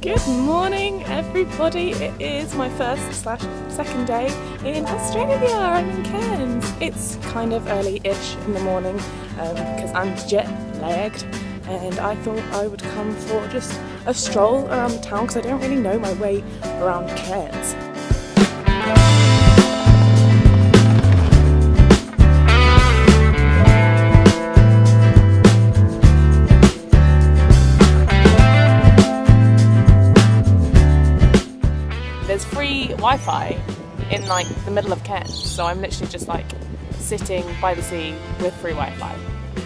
Good morning everybody, it is my first/second day in Australia. I'm in Cairns. It's kind of early-ish in the morning because I'm jet-lagged, and I thought I would come for just a stroll around the town because I don't really know my way around Cairns. There's free Wi-Fi in like the middle of Cairns, so I'm literally just like sitting by the sea with free Wi-Fi.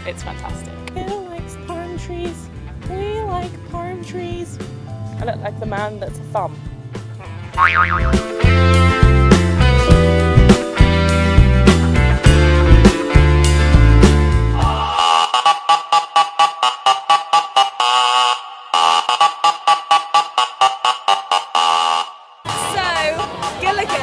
It's fantastic. Who likes palm trees? We like palm trees. I look like the man that's a thumb. Gilligans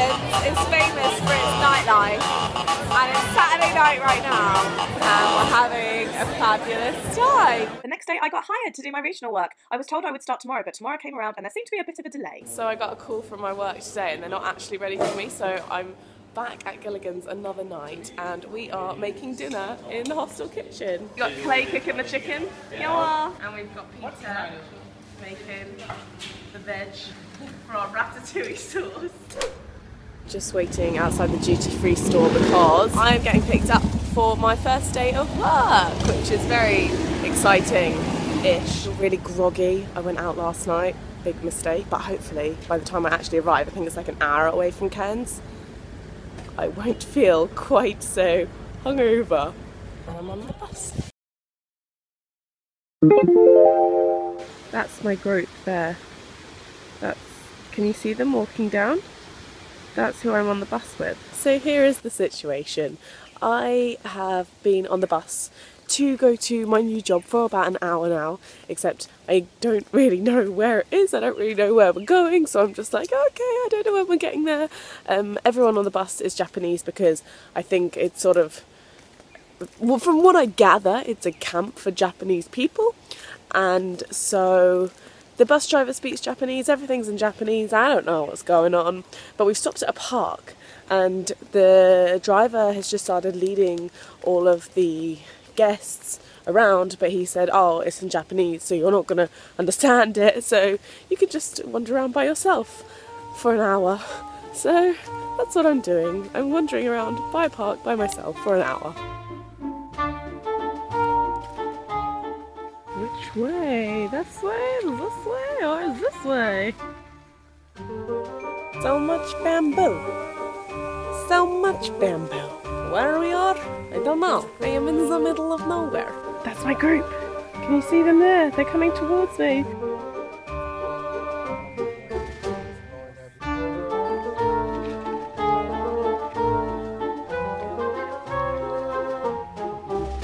is famous for its nightlife, and it's Saturday night right now and we're having a fabulous time. The next day I got hired to do my regional work. I was told I would start tomorrow, but tomorrow came around and there seemed to be a bit of a delay. So I got a call from my work today and they're not actually ready for me, so I'm back at Gilligans another night and we are making dinner in the hostel kitchen. We've got Clay cooking the chicken, yeah. And we've got Peter making the veg for our ratatouille sauce. Just waiting outside the duty-free store because I'm getting picked up for my first day of work, which is very exciting-ish. Really groggy. I went out last night, big mistake, but hopefully by the time I actually arrive, I think it's like an hour away from Cairns, I won't feel quite so hungover. And I'm on the bus. That's my group there. Can you see them walking down? That's who I'm on the bus with. So here is the situation. I have been on the bus to go to my new job for about an hour now, except I don't really know where it is, I don't really know where we're going, so I'm just like, okay, I don't know when we're getting there. Everyone on the bus is Japanese because I think it's sort of, well, from what I gather, it's a camp for Japanese people, and so the bus driver speaks Japanese, everything's in Japanese, I don't know what's going on. But we've stopped at a park and the driver has just started leading all of the guests around, but he said, oh, it's in Japanese, so you're not going to understand it, so you could just wander around by yourself for an hour. So that's what I'm doing. I'm wandering around by a park by myself for an hour. Which way? This way, or is this way? So much bamboo. So much bamboo. Where we are? I don't know. I am in the middle of nowhere. That's my group. Can you see them there? They're coming towards me.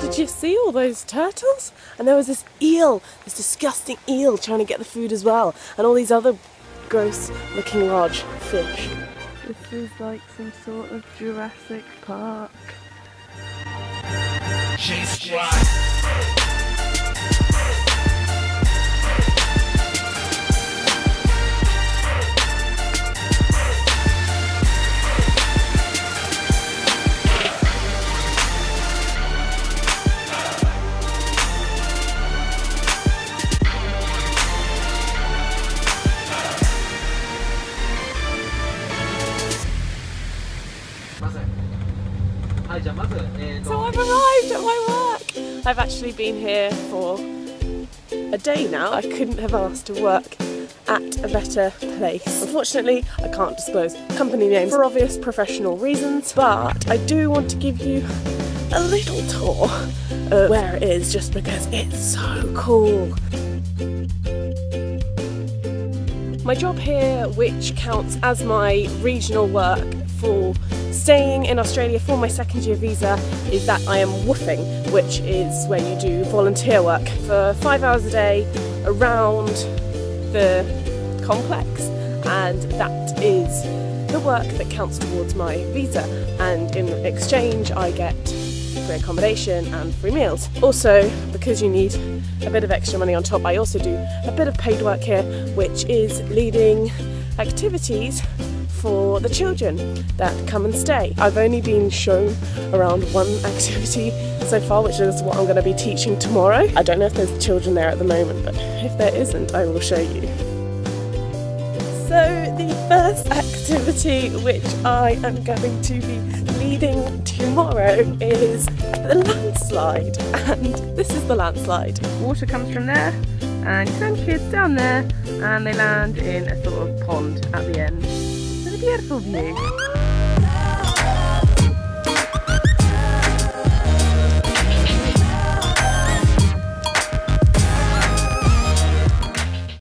Did you see all those turtles? And there was this eel, this disgusting eel trying to get the food as well, and all these other gross looking large fish. This is like some sort of Jurassic Park. So I've arrived at my work! I've actually been here for a day now. I couldn't have asked to work at a better place. Unfortunately, I can't disclose company names for obvious professional reasons, but I do want to give you a little tour of where it is just because it's so cool. My job here, which counts as my regional work for staying in Australia for my second year visa, is that I am woofing, which is when you do volunteer work for 5 hours a day around the complex, and that is the work that counts towards my visa, and in exchange I get free accommodation and free meals. Also, because you need a bit of extra money on top. I also do a bit of paid work here, which is leading activities for the children that come and stay. I've only been shown around one activity so far, which is what I'm going to be teaching tomorrow. I don't know if there's children there at the moment, but if there isn't, I will show you. So the first activity which I am going to be leading tomorrow is the landslide, and this is the landslide. Water comes from there and you send kids down there and they land in a sort of pond at the end. It's a beautiful view.